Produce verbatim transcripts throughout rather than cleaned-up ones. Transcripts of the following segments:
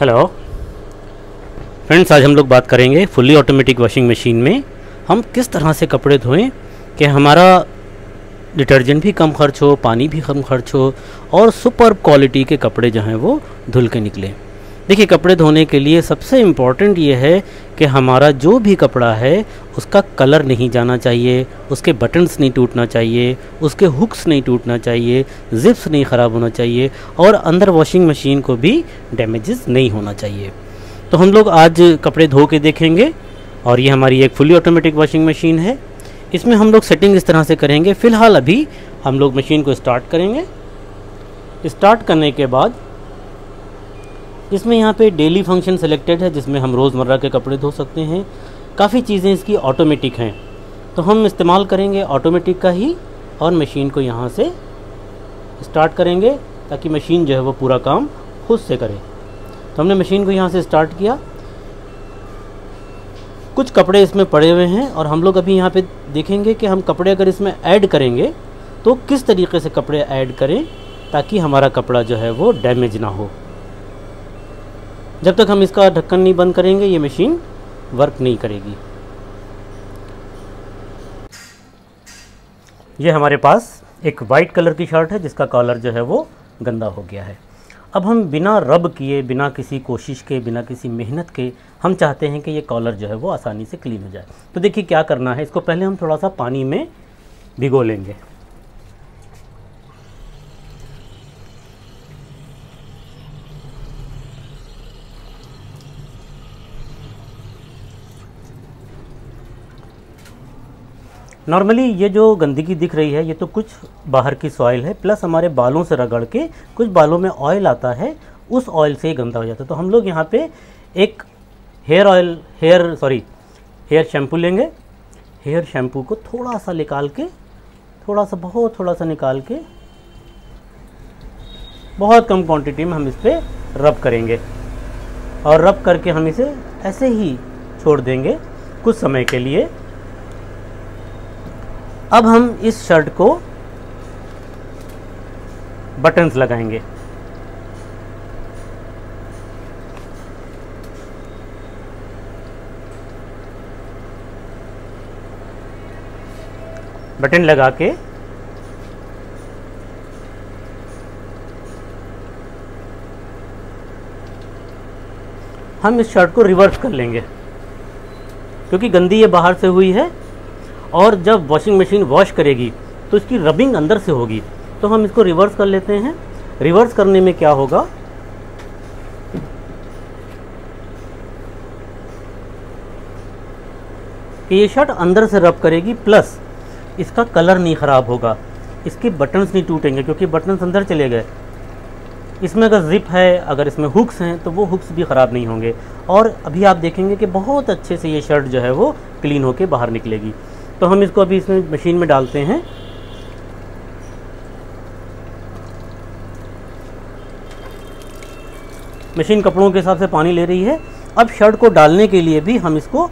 Hello friends, आज हम लोग बात करेंगे फुली ऑटोमेटिक वॉशिंग मशीन में हम किस तरह से कपड़े धोएं कि हमारा डिटर्जेंट भी कम खर्च हो, पानी भी कम खर्च हो और सुपर क्वालिटी के कपड़े जो हैं वो धुल के निकलें। देखिए, कपड़े धोने के लिए सबसे इम्पॉर्टेंट ये है कि हमारा जो भी कपड़ा है उसका कलर नहीं जाना चाहिए, उसके बटन्स नहीं टूटना चाहिए, उसके हुक्स नहीं टूटना चाहिए, जिप्स नहीं ख़राब होना चाहिए और अंदर वॉशिंग मशीन को भी डैमेजेस नहीं होना चाहिए। तो हम लोग आज कपड़े धो के देखेंगे और ये हमारी एक फुली ऑटोमेटिक वॉशिंग मशीन है। इसमें हम लोग सेटिंग इस तरह से करेंगे। फ़िलहाल अभी हम लोग मशीन को स्टार्ट करेंगे। स्टार्ट करने के बाद इसमें यहाँ पे डेली फंक्शन सिलेक्टेड है जिसमें हम रोज़मर्रा के कपड़े धो सकते हैं। काफ़ी चीज़ें इसकी ऑटोमेटिक हैं तो हम इस्तेमाल करेंगे ऑटोमेटिक का ही और मशीन को यहाँ से स्टार्ट करेंगे ताकि मशीन जो है वो पूरा काम खुद से करे। तो हमने मशीन को यहाँ से स्टार्ट किया। कुछ कपड़े इसमें पड़े हुए हैं और हम लोग अभी यहाँ पे देखेंगे कि हम कपड़े अगर इसमें ऐड करेंगे तो किस तरीके से कपड़े ऐड करें ताकि हमारा कपड़ा जो है वो डैमेज ना हो। जब तक हम इसका ढक्कन नहीं बंद करेंगे ये मशीन वर्क नहीं करेगी। ये हमारे पास एक वाइट कलर की शर्ट है जिसका कॉलर जो है वो गंदा हो गया है। अब हम बिना रब किए, बिना किसी कोशिश के, बिना किसी मेहनत के हम चाहते हैं कि ये कॉलर जो है वो आसानी से क्लीन हो जाए। तो देखिए क्या करना है, इसको पहले हम थोड़ा सा पानी में भिगो लेंगे। नॉर्मली ये जो गंदगी दिख रही है ये तो कुछ बाहर की सॉइल है प्लस हमारे बालों से रगड़ के कुछ बालों में ऑयल आता है, उस ऑयल से ही गंदा हो जाता है। तो हम लोग यहाँ पे एक hair oil hair sorry hair shampoo लेंगे। हेयर शैम्पू को थोड़ा सा निकाल के, थोड़ा सा बहुत थोड़ा सा निकाल के बहुत कम क्वांटिटी में हम इस पर रब करेंगे और रब करके हम इसे ऐसे ही छोड़ देंगे कुछ समय के लिए। अब हम इस शर्ट को बटन्स लगाएंगे। बटन लगा के हम इस शर्ट को रिवर्स कर लेंगे क्योंकि गंदी ये बाहर से हुई है और जब वॉशिंग मशीन वॉश करेगी तो इसकी रबिंग अंदर से होगी। तो हम इसको रिवर्स कर लेते हैं। रिवर्स करने में क्या होगा, ये शर्ट अंदर से रब करेगी प्लस इसका कलर नहीं ख़राब होगा, इसके बटन्स नहीं टूटेंगे क्योंकि बटन्स अंदर चले गए। इसमें अगर जिप है, अगर इसमें हुक्स हैं तो वो हुक्स भी ख़राब नहीं होंगे और अभी आप देखेंगे कि बहुत अच्छे से ये शर्ट जो है वो क्लीन होके बाहर निकलेगी। तो हम इसको अभी इसमें मशीन में डालते हैं। मशीन कपड़ों के हिसाब से पानी ले रही है। अब शर्ट को डालने के लिए भी हम इसको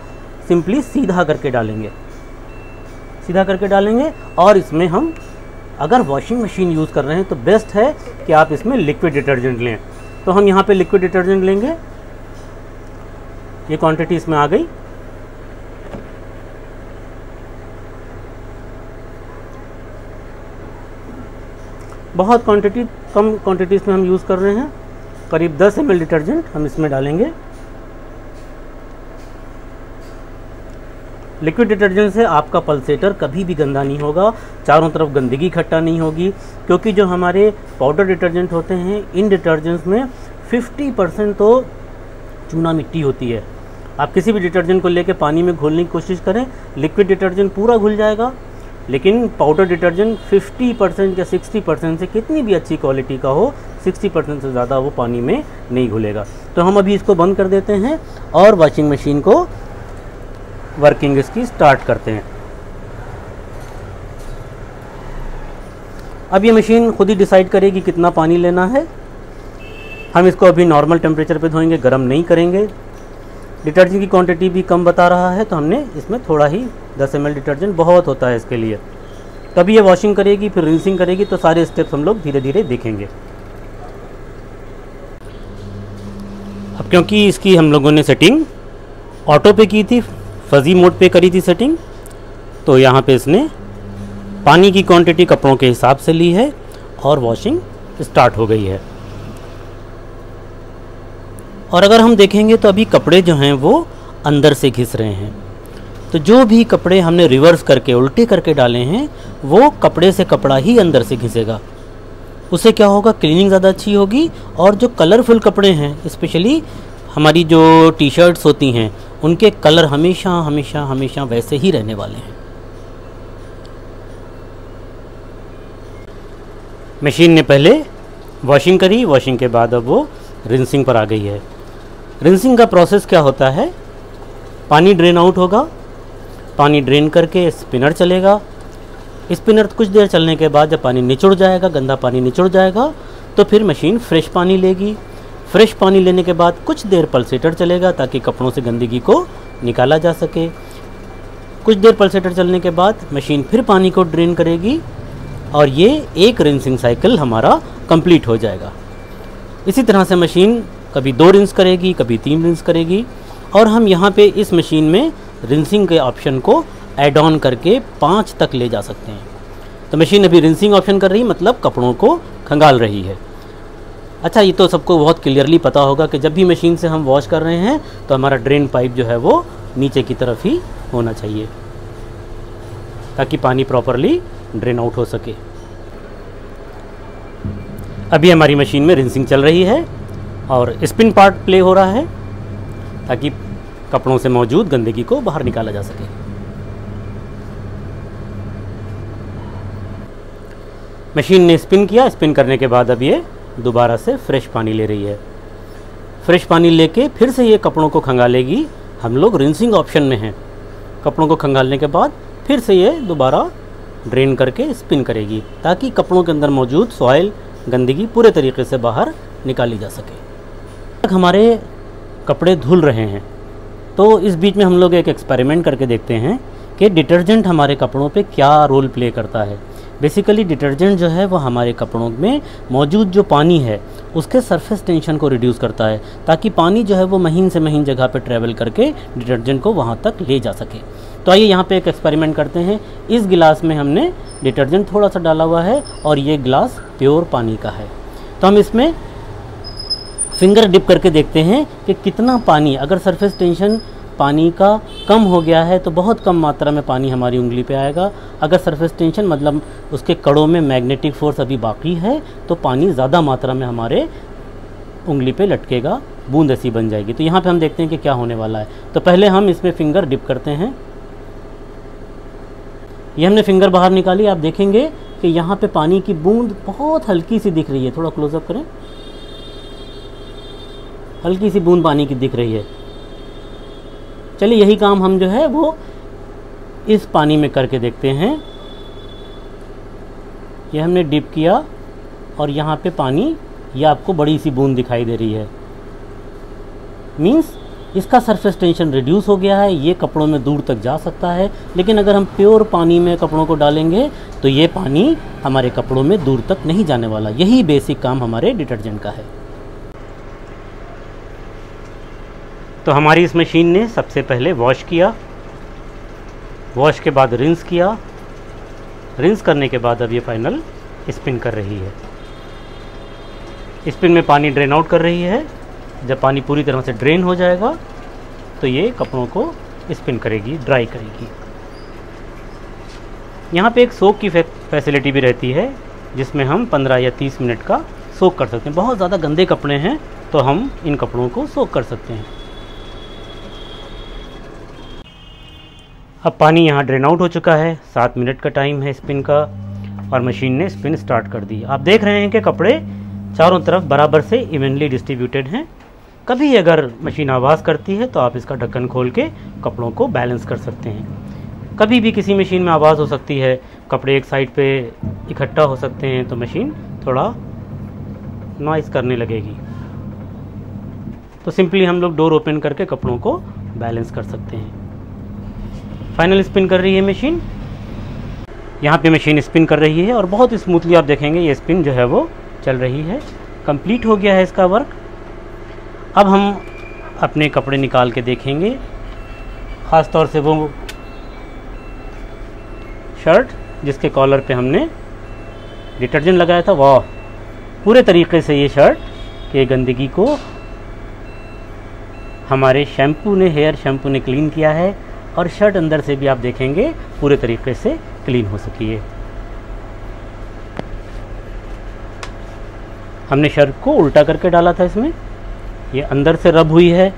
सिंपली सीधा करके डालेंगे, सीधा करके डालेंगे और इसमें हम अगर वॉशिंग मशीन यूज़ कर रहे हैं तो बेस्ट है कि आप इसमें लिक्विड डिटर्जेंट लें। तो हम यहाँ पे लिक्विड डिटर्जेंट लेंगे। ये क्वांटिटी इसमें आ गई। बहुत क्वांटिटी कम क्वांटिटीज़ में हम यूज़ कर रहे हैं। करीब दस एम एल डिटर्जेंट हम इसमें डालेंगे। लिक्विड डिटर्जेंट से आपका पल्सेटर कभी भी गंदा नहीं होगा, चारों तरफ गंदगी इकट्ठा नहीं होगी क्योंकि जो हमारे पाउडर डिटर्जेंट होते हैं इन डिटर्जेंट्स में पचास परसेंट तो चूना मिट्टी होती है। आप किसी भी डिटर्जेंट को लेकर पानी में घोलने की कोशिश करें, लिक्विड डिटर्जेंट पूरा घुल जाएगा लेकिन पाउडर डिटर्जेंट पचास परसेंट या साठ परसेंट से कितनी भी अच्छी क्वालिटी का हो साठ परसेंट से ज़्यादा वो पानी में नहीं घुलेगा। तो हम अभी इसको बंद कर देते हैं और वॉशिंग मशीन को वर्किंग इसकी स्टार्ट करते हैं। अब ये मशीन खुद ही डिसाइड करेगी कितना पानी लेना है। हम इसको अभी नॉर्मल टेम्परेचर पे धोएंगे, गर्म नहीं करेंगे। डिटर्जेंट की क्वांटिटी भी कम बता रहा है तो हमने इसमें थोड़ा ही दस एम एल डिटर्जेंट बहुत होता है इसके लिए। तभी ये वॉशिंग करेगी फिर रिंसिंग करेगी। तो सारे स्टेप्स हम लोग धीरे धीरे देखेंगे। अब क्योंकि इसकी हम लोगों ने सेटिंग ऑटो पे की थी, फजी मोड पे करी थी सेटिंग, तो यहाँ पे इसने पानी की क्वांटिटी कपड़ों के हिसाब से ली है और वॉशिंग स्टार्ट हो गई है। और अगर हम देखेंगे तो अभी कपड़े जो हैं वो अंदर से घिस रहे हैं, तो जो भी कपड़े हमने रिवर्स करके उल्टे करके डाले हैं वो कपड़े से कपड़ा ही अंदर से घिसेगा। उससे क्या होगा, क्लीनिंग ज़्यादा अच्छी होगी और जो कलरफुल कपड़े हैं, स्पेशली हमारी जो टी शर्ट्स होती हैं, उनके कलर हमेशा हमेशा हमेशा वैसे ही रहने वाले हैं। मशीन ने पहले वॉशिंग करी, वॉशिंग के बाद अब वो रिंसिंग पर आ गई है। रिंसिंग का प्रोसेस क्या होता है, पानी ड्रेन आउट होगा, पानी ड्रेन करके स्पिनर चलेगा, स्पिनर कुछ देर चलने के बाद जब पानी निचुड़ जाएगा, गंदा पानी निचुड़ जाएगा, तो फिर मशीन फ्रेश पानी लेगी। फ्रेश पानी लेने के बाद कुछ देर पल्सेटर चलेगा ताकि कपड़ों से गंदगी को निकाला जा सके। कुछ देर पल्सेटर चलने के बाद मशीन फिर पानी को ड्रेन करेगी और ये एक रिंसिंग साइकिल हमारा कंप्लीट हो जाएगा। इसी तरह से मशीन कभी दो रिंस करेगी, कभी तीन रिंस करेगी, और हम यहाँ पे इस मशीन में रिंसिंग के ऑप्शन को ऐड ऑन करके पाँच तक ले जा सकते हैं। तो मशीन अभी रिंसिंग ऑप्शन कर रही, मतलब कपड़ों को खंगाल रही है। अच्छा, ये तो सबको बहुत क्लियरली पता होगा कि जब भी मशीन से हम वॉश कर रहे हैं तो हमारा ड्रेन पाइप जो है वो नीचे की तरफ ही होना चाहिए ताकि पानी प्रॉपरली ड्रेन आउट हो सके। अभी हमारी मशीन में रिंसिंग चल रही है और स्पिन पार्ट प्ले हो रहा है ताकि कपड़ों से मौजूद गंदगी को बाहर निकाला जा सके। मशीन ने स्पिन किया, स्पिन करने के बाद अब ये दोबारा से फ्रेश पानी ले रही है। फ्रेश पानी लेके फिर से ये कपड़ों को खंगालेगी। हम लोग रिंसिंग ऑप्शन में हैं। कपड़ों को खंगालने के बाद फिर से ये दोबारा ड्रेन करके स्पिन करेगी ताकि कपड़ों के अंदर मौजूद सॉइल, गंदगी पूरे तरीके से बाहर निकाली जा सके। तक हमारे कपड़े धुल रहे हैं, तो इस बीच में हम लोग एक एक्सपेरिमेंट करके देखते हैं कि डिटर्जेंट हमारे कपड़ों पे क्या रोल प्ले करता है। बेसिकली डिटर्जेंट जो है वो हमारे कपड़ों में मौजूद जो पानी है उसके सरफेस टेंशन को रिड्यूस करता है ताकि पानी जो है वो महीन से महीन जगह पे ट्रैवल करके डिटर्जेंट को वहाँ तक ले जा सके। तो आइए यहाँ पे एक एक्सपेरिमेंट करते हैं। इस गिलास में हमने डिटर्जेंट थोड़ा सा डाला हुआ है और ये गिलास प्योर पानी का है, तो हम इसमें फिंगर डिप करके देखते हैं कि कितना पानी, अगर सरफेस टेंशन पानी का कम हो गया है तो बहुत कम मात्रा में पानी हमारी उंगली पे आएगा। अगर सरफेस टेंशन मतलब उसके कड़ों में मैग्नेटिक फोर्स अभी बाकी है तो पानी ज़्यादा मात्रा में हमारे उंगली पे लटकेगा, बूंद ऐसी बन जाएगी। तो यहाँ पे हम देखते हैं कि क्या होने वाला है। तो पहले हम इसमें फिंगर डिप करते हैं। ये हमने फिंगर बाहर निकाली, आप देखेंगे कि यहाँ पर पानी की बूंद बहुत हल्की सी दिख रही है। थोड़ा क्लोजअप करें, हल्की सी बूंद पानी की दिख रही है। चलिए यही काम हम जो है वो इस पानी में करके देखते हैं। ये हमने डिप किया और यहाँ पे पानी, ये आपको बड़ी सी बूंद दिखाई दे रही है, मींस इसका सरफेस टेंशन रिड्यूस हो गया है, ये कपड़ों में दूर तक जा सकता है। लेकिन अगर हम प्योर पानी में कपड़ों को डालेंगे तो ये पानी हमारे कपड़ों में दूर तक नहीं जाने वाला। यही बेसिक काम हमारे डिटर्जेंट का है। तो हमारी इस मशीन ने सबसे पहले वॉश किया, वॉश के बाद रिंस किया, रिंस करने के बाद अब ये फाइनल स्पिन कर रही है। स्पिन में पानी ड्रेन आउट कर रही है। जब पानी पूरी तरह से ड्रेन हो जाएगा तो ये कपड़ों को स्पिन करेगी, ड्राई करेगी। यहाँ पे एक सोक की फैसिलिटी भी रहती है जिसमें हम पंद्रह या तीस मिनट का सोक कर सकते हैं। बहुत ज़्यादा गंदे कपड़े हैं तो हम इन कपड़ों को सोक कर सकते हैं। अब पानी यहाँ ड्रेन आउट हो चुका है, सात मिनट का टाइम है स्पिन का, और मशीन ने स्पिन स्टार्ट कर दी। आप देख रहे हैं कि कपड़े चारों तरफ बराबर से इवनली डिस्ट्रीब्यूटेड हैं। कभी अगर मशीन आवाज़ करती है तो आप इसका ढक्कन खोल के कपड़ों को बैलेंस कर सकते हैं। कभी भी किसी मशीन में आवाज़ हो सकती है, कपड़े एक साइड पे इकट्ठा हो सकते हैं तो मशीन थोड़ा नॉइज़ करने लगेगी। तो सिंपली हम लोग डोर ओपन करके कपड़ों को बैलेंस कर सकते हैं। फाइनल स्पिन कर रही है मशीन। यहाँ पे मशीन स्पिन कर रही है और बहुत स्मूथली आप देखेंगे ये स्पिन जो है वो चल रही है। कंप्लीट हो गया है इसका वर्क। अब हम अपने कपड़े निकाल के देखेंगे, ख़ास तौर से वो शर्ट जिसके कॉलर पे हमने डिटर्जेंट लगाया था। वाह, पूरे तरीके से ये शर्ट के गंदगी को हमारे शैम्पू ने, हेयर शैम्पू ने क्लीन किया है और शर्ट अंदर से भी आप देखेंगे पूरे तरीके से क्लीन हो सकी है। हमने शर्ट को उल्टा करके डाला था, इसमें ये अंदर से रब हुई है।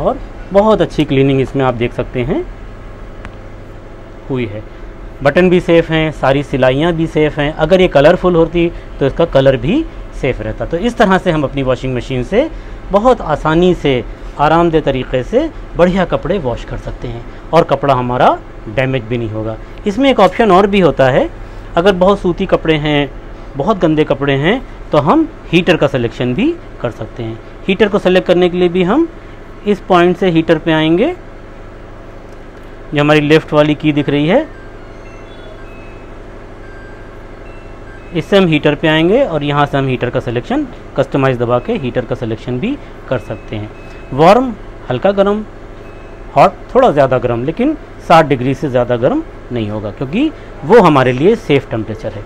और बहुत अच्छी क्लीनिंग इसमें आप देख सकते हैं हुई है। बटन भी सेफ़ हैं, सारी सिलाइयाँ भी सेफ़ हैं। अगर ये कलरफुल होती तो इसका कलर भी सेफ़ रहता। तो इस तरह से हम अपनी वॉशिंग मशीन से बहुत आसानी से, आरामदेह तरीके से बढ़िया कपड़े वॉश कर सकते हैं और कपड़ा हमारा डैमेज भी नहीं होगा। इसमें एक ऑप्शन और भी होता है, अगर बहुत सूती कपड़े हैं, बहुत गंदे कपड़े हैं, तो हम हीटर का सिलेक्शन भी कर सकते हैं। हीटर को सेलेक्ट करने के लिए भी हम इस पॉइंट से हीटर पे आएंगे, जो हमारी लेफ़्ट वाली की दिख रही है, इससे हम हीटर पे आएंगे और यहाँ से हम हीटर का सिलेक्शन कस्टमाइज़ दबा के हीटर का सिलेक्शन भी कर सकते हैं। वार्म हल्का गर्म, हॉट थोड़ा ज़्यादा गर्म, लेकिन साठ डिग्री से ज़्यादा गर्म नहीं होगा, क्योंकि वो हमारे लिए सेफ़ टेम्परेचर है।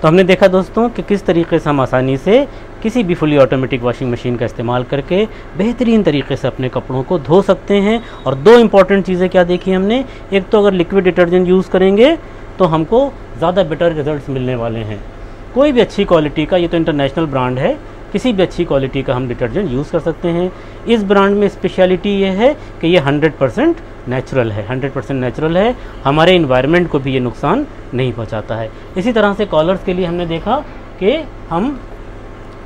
तो हमने देखा दोस्तों कि किस तरीके से हम आसानी से किसी भी फुली ऑटोमेटिक वॉशिंग मशीन का इस्तेमाल करके बेहतरीन तरीके से अपने कपड़ों को धो सकते हैं। और दो इंपॉर्टेंट चीज़ें क्या देखी हमने, एक तो अगर लिक्विड डिटर्जेंट यूज़ करेंगे तो हमको ज़्यादा बेटर रिजल्ट्स मिलने वाले हैं। कोई भी अच्छी क्वालिटी का, ये तो इंटरनेशनल ब्रांड है, किसी भी अच्छी क्वालिटी का हम डिटर्जेंट यूज़ कर सकते हैं। इस ब्रांड में स्पेशलिटी ये है कि ये हंड्रेड परसेंट नेचुरल है, हंड्रेड परसेंट नेचुरल है, हमारे इन्वायरमेंट को भी ये नुकसान नहीं पहुंचाता है। इसी तरह से कॉलर्स के लिए हमने देखा कि हम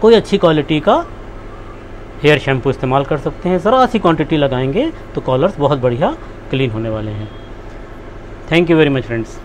कोई अच्छी क्वालिटी का हेयर शैम्पू इस्तेमाल कर सकते हैं। ज़रा सी क्वान्टिटी लगाएंगे तो कॉलर्स बहुत बढ़िया क्लीन होने वाले हैं। Thank you very much friends.